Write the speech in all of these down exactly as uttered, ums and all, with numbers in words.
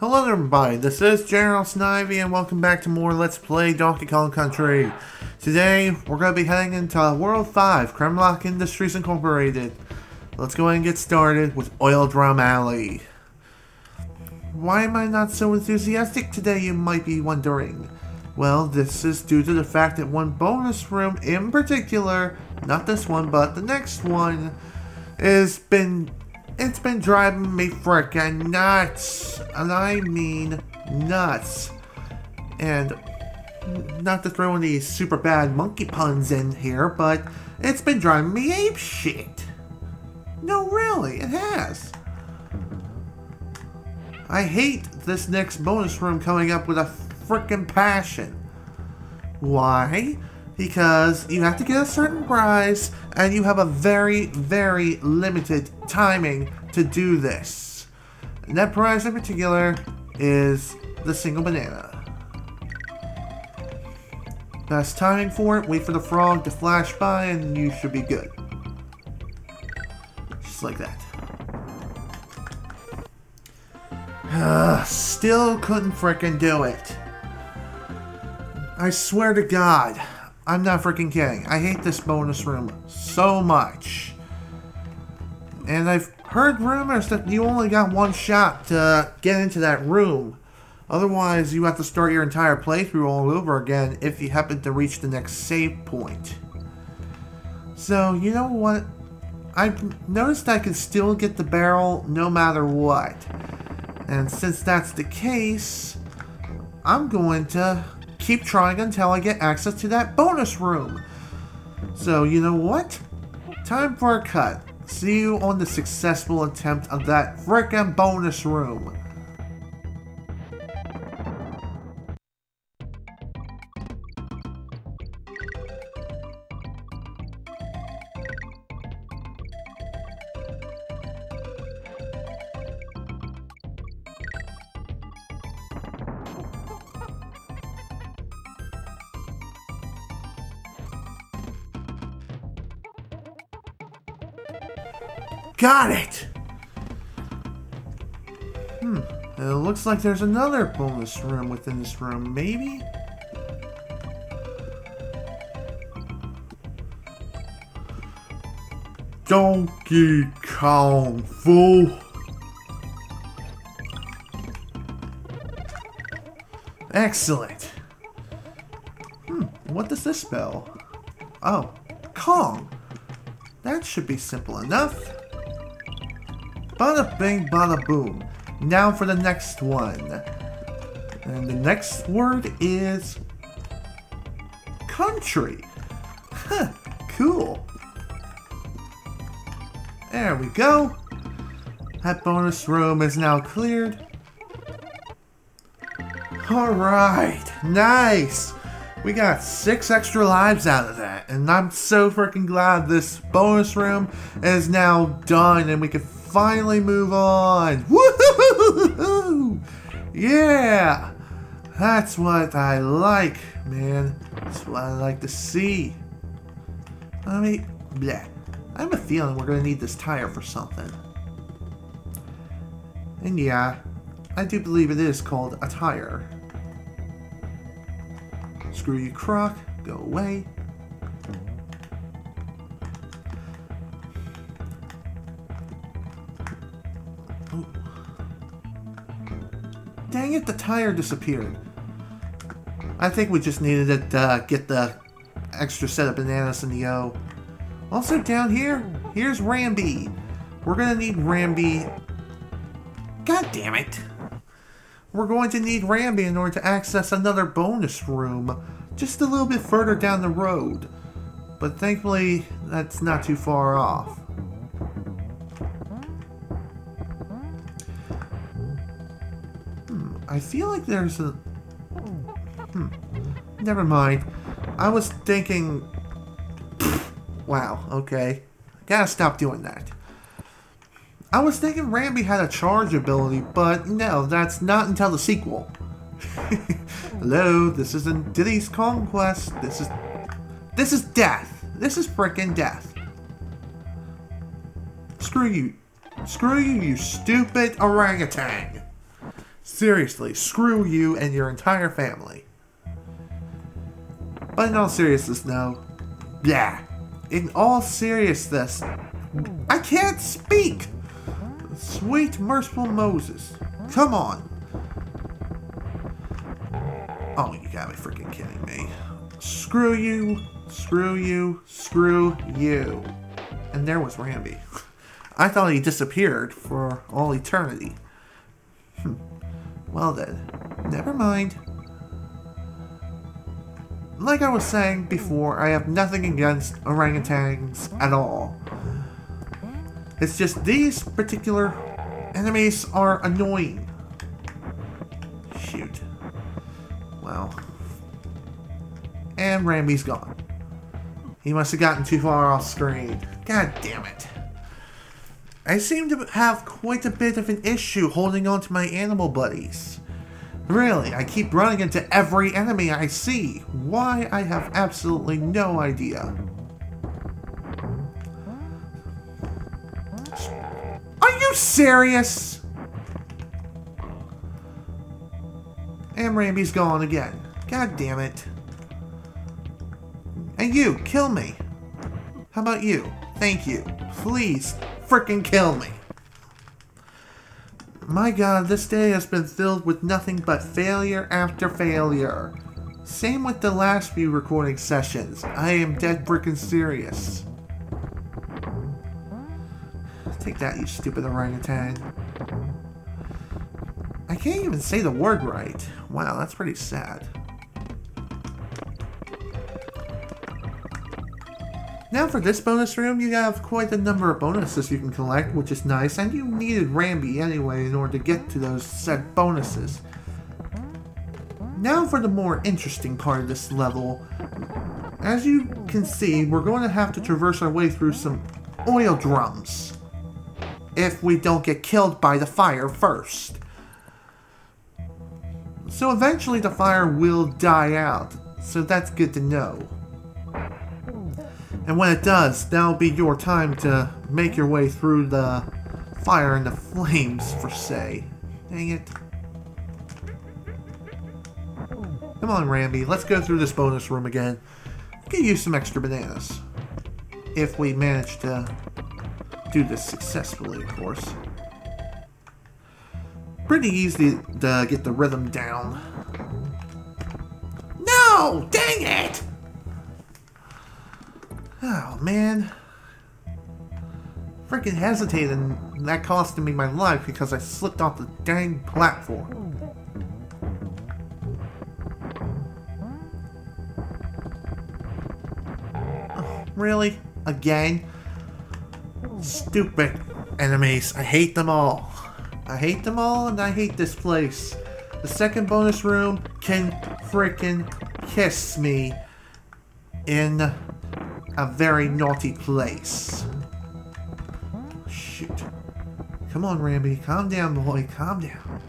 Hello everybody, this is General Snivy and welcome back to more Let's Play Donkey Kong Country. Today, we're going to be heading into World five, Kremkroc Industries Incorporated. Let's go ahead and get started with Oil Drum Alley. Why am I not so enthusiastic today, you might be wondering? Well, this is due to the fact that one bonus room in particular, not this one, but the next one, has been... It's been driving me frickin' nuts, and I mean nuts. And not to throw any super bad monkey puns in here, but it's been driving me apeshit. No, really, it has. I hate this next bonus room coming up with a frickin' passion. Why? Because you have to get a certain prize, and you have a very, very limited timing to do this. And that prize in particular is the single banana. Best timing for it, wait for the frog to flash by, and you should be good. Just like that. Ugh, still couldn't frickin' do it. I swear to God. I'm not freaking kidding. I hate this bonus room so much. And I've heard rumors that you only got one shot to get into that room. Otherwise, you have to start your entire playthrough all over again if you happen to reach the next save point. So, you know what? I've noticed I can still get the barrel no matter what. And since that's the case, I'm going to... keep trying until I get access to that bonus room. So, you know what? Time for a cut. See you on the successful attempt of that frickin' bonus room. Got it! Hmm. It looks like there's another bonus room within this room, maybe? Donkey Kong, fool! Excellent! Hmm. What does this spell? Oh. Kong! That should be simple enough. Bada bing, bada boom. Now for the next one. And the next word is... country. Huh, cool. There we go. That bonus room is now cleared. Alright, nice. We got six extra lives out of that. And I'm so freaking glad this bonus room is now done and we can finally move on. Woohoo! Yeah! That's what I like, man. That's what I like to see. I mean, bleh. I have a feeling we're gonna need this tire for something. And yeah, I do believe it is called a tire. Screw you, Croc. Go away. Dang it, the tire disappeared. I think we just needed it to uh, get the extra set of bananas in the O. Also down here, here's Rambi. We're going to need Rambi. God damn it. We're going to need Rambi in order to access another bonus room just a little bit further down the road. But thankfully, that's not too far off. I feel like there's a... Hmm. Never mind. I was thinking... Wow, okay. Gotta stop doing that. I was thinking Rambi had a charge ability, but no, that's not until the sequel. Hello, this isn't Diddy's Conquest. This is... This is death. This is frickin' death. Screw you. Screw you, you stupid orangutan. Seriously, screw you and your entire family. But in all seriousness, no. Yeah. In all seriousness, I can't speak! Sweet, merciful Moses. Come on. Oh, you gotta be freaking kidding me. Screw you, screw you, screw you. And there was Rambi. I thought he disappeared for all eternity. Hmm. Well then, never mind. Like I was saying before, I have nothing against orangutans at all. It's just these particular enemies are annoying. Shoot. Well. And Rambi's gone. He must have gotten too far off screen. God damn it. I seem to have quite a bit of an issue holding on to my animal buddies. Really, I keep running into every enemy I see. Why, I have absolutely no idea. Are you serious? And Rambi's gone again. God damn it. And you, kill me. How about you? Thank you. Please, frickin' kill me. My god, this day has been filled with nothing but failure after failure. Same with the last few recording sessions. I am dead frickin' serious. Take that, you stupid orangutan. I can't even say the word right. Wow, that's pretty sad. Now for this bonus room, you have quite a number of bonuses you can collect, which is nice, and you needed Rambi anyway in order to get to those said bonuses. Now for the more interesting part of this level. As you can see, we're going to have to traverse our way through some oil drums. If we don't get killed by the fire first. So eventually the fire will die out, so that's good to know. And when it does, that'll be your time to make your way through the fire and the flames, per se. Dang it. Come on, Rambi. Let's go through this bonus room again. We could use some extra bananas. If we manage to do this successfully, of course. Pretty easy to get the rhythm down. No! Dang it! Oh, man. Freaking hesitated, and that costed me my life because I slipped off the dang platform. Oh, really? Again? Stupid enemies. I hate them all. I hate them all, and I hate this place. The second bonus room can freaking kiss me in a very naughty place. Shoot. Come on, Rambi. Calm down, boy. Calm down.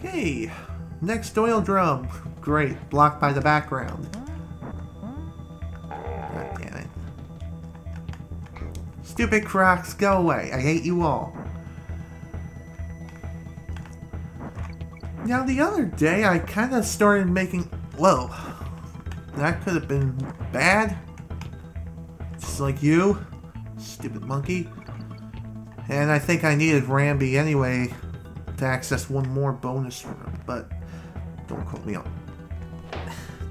Okay. Next oil drum. Great. Blocked by the background. God damn it. Stupid Crocs, go away. I hate you all. Now, the other day, I kind of started making... Whoa. That could have been bad. Just like you. Stupid monkey. And I think I needed Rambi anyway to access one more bonus room, but don't quote me on.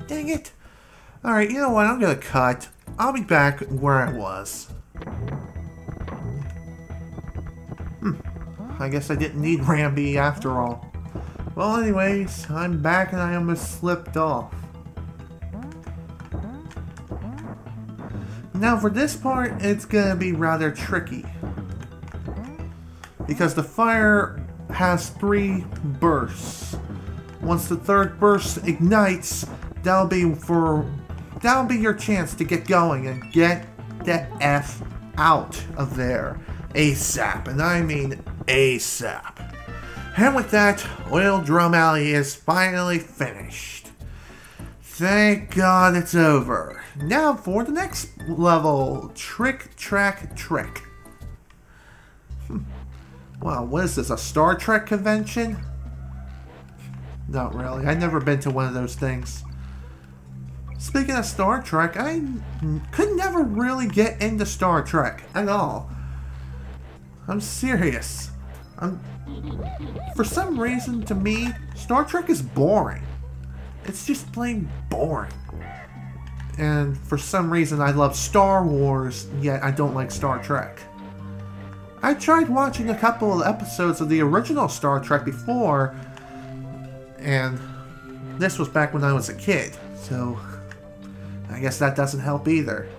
Dang it. Alright, you know what? I'm gonna cut. I'll be back where I was. Hmm. I guess I didn't need Rambi after all. Well, anyways, I'm back and I almost slipped off. Now for this part, it's going to be rather tricky. Because the fire has three bursts. Once the third burst ignites, that'll be for... That'll be your chance to get going and get the F out of there. ASAP. And I mean ASAP. And with that, Oil Drum Alley is finally finished. Thank God it's over. Now for the next level, Trick Track Trick. Hmm. Wow, what is this, a Star Trek convention? Not really. I've never been to one of those things. Speaking of Star Trek, I could never really get into Star Trek at all. I'm serious. I'm, for some reason, to me, Star Trek is boring. It's just plain boring. And for some reason, I love Star Wars, yet I don't like Star Trek. I tried watching a couple of episodes of the original Star Trek before, and this was back when I was a kid, so I guess that doesn't help either.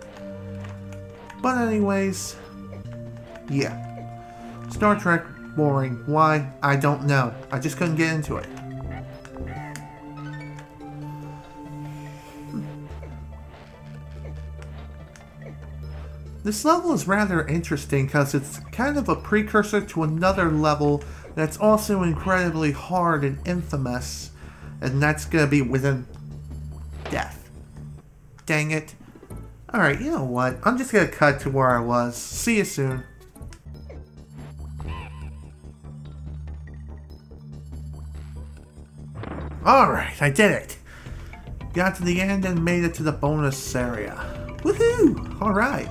But anyways, yeah. Star Trek, boring. Why? I don't know. I just couldn't get into it. This level is rather interesting because it's kind of a precursor to another level that's also incredibly hard and infamous, and that's gonna be within death. Dang it. Alright, you know what? I'm just gonna cut to where I was. See you soon. Alright, I did it. Got to the end and made it to the bonus area. Woohoo! Alright.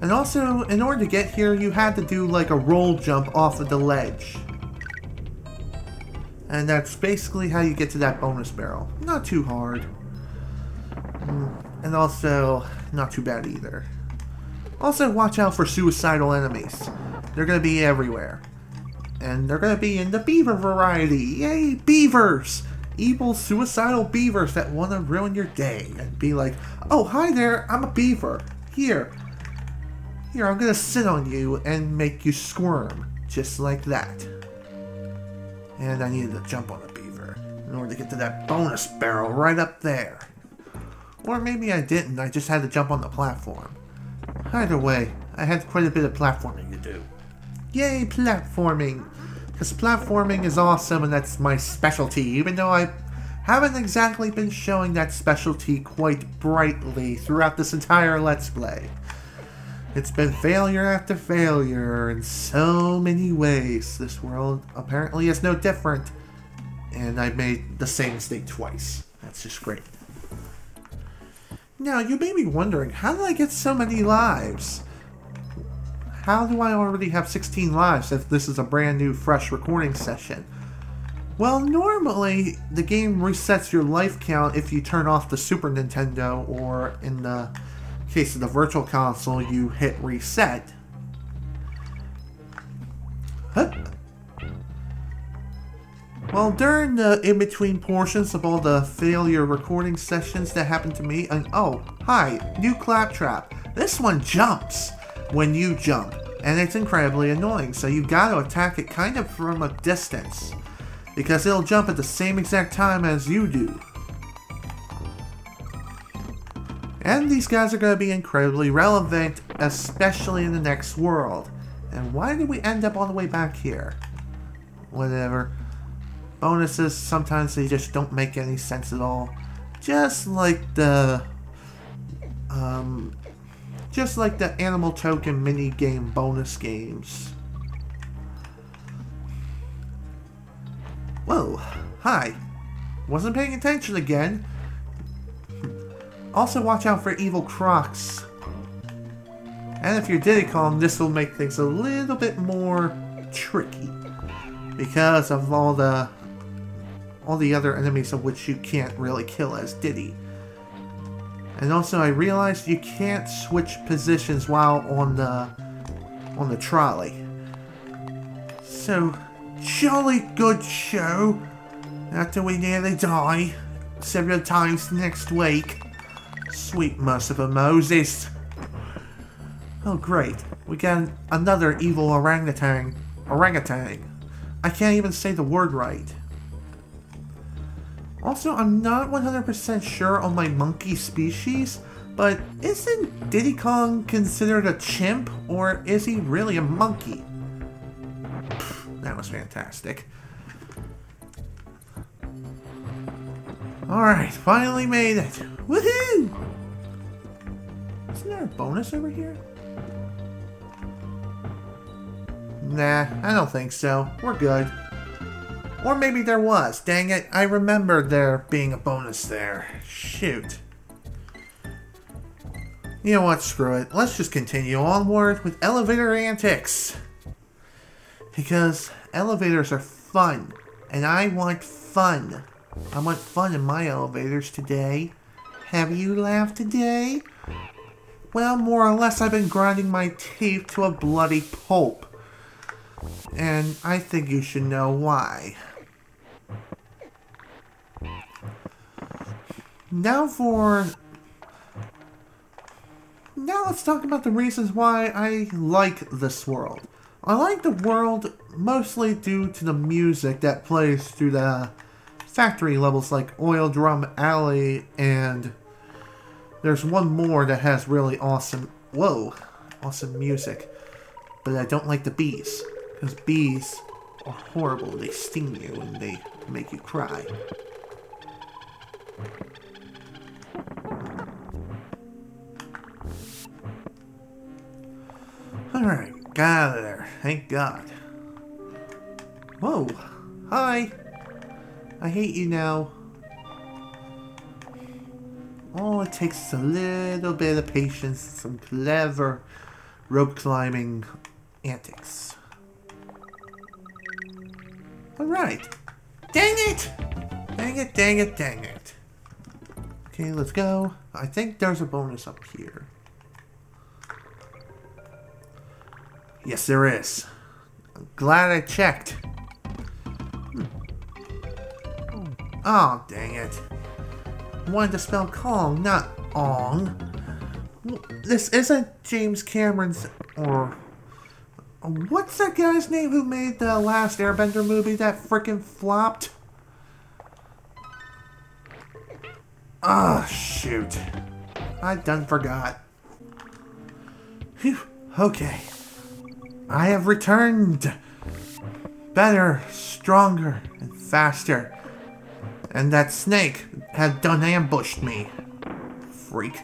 And also, in order to get here, you had to do like a roll jump off of the ledge. And that's basically how you get to that bonus barrel. Not too hard. And also, not too bad either. Also, watch out for suicidal enemies. They're going to be everywhere. And they're going to be in the beaver variety. Yay, beavers! Evil, suicidal beavers that want to ruin your day. And be like, oh, hi there, I'm a beaver. Here. Here, I'm gonna sit on you and make you squirm. Just like that. And I needed to jump on a beaver in order to get to that bonus barrel right up there. Or maybe I didn't, I just had to jump on the platform. Either way, I had quite a bit of platforming to do. Yay, platforming! Because platforming is awesome and that's my specialty, even though I haven't exactly been showing that specialty quite brightly throughout this entire Let's Play. It's been failure after failure in so many ways. This world apparently is no different. And I made the same mistake twice. That's just great. Now, you may be wondering, how did I get so many lives? How do I already have sixteen lives if this is a brand new, fresh recording session? Well, normally, the game resets your life count if you turn off the Super Nintendo or in the case of the Virtual Console, you hit reset. Huh? Well, during the in-between portions of all the failure recording sessions that happened to me, and oh, hi, new Claptrap. This one jumps when you jump, and it's incredibly annoying, so you gotta attack it kind of from a distance, because it'll jump at the same exact time as you do. And these guys are going to be incredibly relevant, especially in the next world. And why did we end up all the way back here? Whatever. Bonuses, sometimes they just don't make any sense at all. Just like the... Um... Just like the Animal Token minigame bonus games. Whoa. Hi. Wasn't paying attention again. Also, watch out for evil crocs. And if you're Diddy Kong, this will make things a little bit more tricky because of all the all the other enemies of which you can't really kill as Diddy. And also, I realized you can't switch positions while on the on the trolley. So, jolly good show after we nearly die several times next week. Sweet merciful Moses. Oh great, we got another evil orangutan. Orangutan. I can't even say the word right. Also, I'm not one hundred percent sure on my monkey species, but isn't Diddy Kong considered a chimp, or is he really a monkey? Pfft, that was fantastic. Alright, finally made it! Woohoo! Isn't there a bonus over here? Nah, I don't think so. We're good. Or maybe there was. Dang it, I remember there being a bonus there. Shoot. You know what, screw it. Let's just continue onward with elevator antics. Because elevators are fun. And I want fun. I want fun in my elevators today. Have you laughed today? Well, more or less I've been grinding my teeth to a bloody pulp. And I think you should know why. Now for... Now let's talk about the reasons why I like this world. I like the world mostly due to the music that plays through the factory levels like Oil Drum Alley, and there's one more that has really awesome, whoa, awesome music. But I don't like the bees, because bees are horrible. They sting you and they make you cry. Alright. Got out of there. Thank God. Whoa. Hi. I hate you now. All it takes is a little bit of patience and some clever rope climbing antics. Alright. Dang it! Dang it, dang it, dang it. Okay, let's go. I think there's a bonus up here. Yes, there is. I'm glad I checked. Hmm. Oh, dang it. I wanted to spell Kong, not Ong. This isn't James Cameron's or... What's that guy's name who made the last Airbender movie that frickin' flopped? Ah, oh, shoot. I done forgot. Phew, okay. I have returned! Better, stronger, and faster. And that snake had done ambushed me. Freak.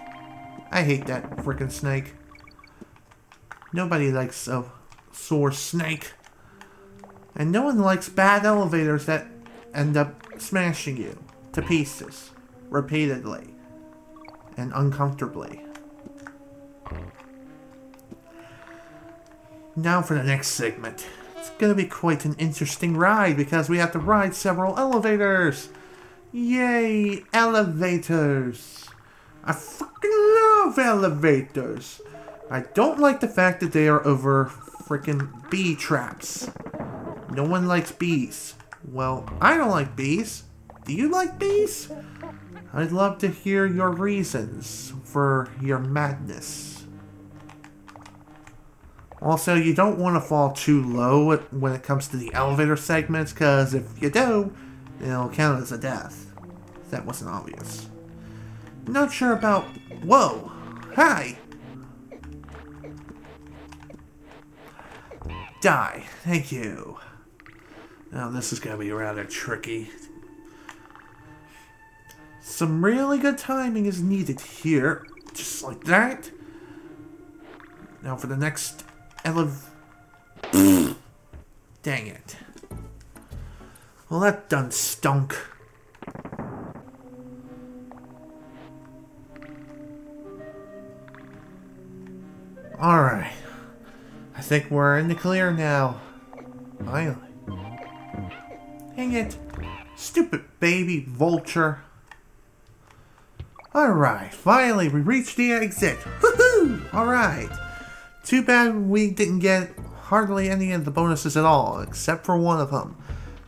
I hate that frickin' snake. Nobody likes a sore snake. And no one likes bad elevators that end up smashing you to pieces. Repeatedly. And uncomfortably. Now for the next segment. It's gonna be quite an interesting ride because we have to ride several elevators. Yay, elevators. I fucking love elevators. I don't like the fact that they are over freaking bee traps. No one likes bees. Well, I don't like bees. Do you like bees? I'd love to hear your reasons for your madness. Also, you don't want to fall too low when it comes to the elevator segments, because if you do, it'll count as a death. That wasn't obvious. Not sure about... Whoa! Hi! Die. Thank you. Now, this is going to be rather tricky. Some really good timing is needed here. Just like that. Now, for the next... Elev... Dang it. Well, that done stunk. Alright. I think we're in the clear now. Finally. Dang it. Stupid baby vulture. Alright, finally we reached the exit. Woohoo! Alright. Too bad we didn't get hardly any of the bonuses at all, except for one of them.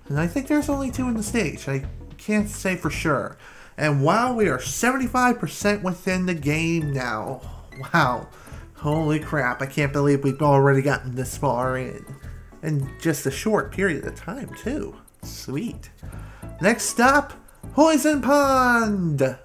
And I think there's only two in the stage. I can't say for sure. And wow, we are seventy-five percent within the game now. Wow. Holy crap, I can't believe we've already gotten this far in. In just a short period of time, too. Sweet. Next stop, Poison Pond!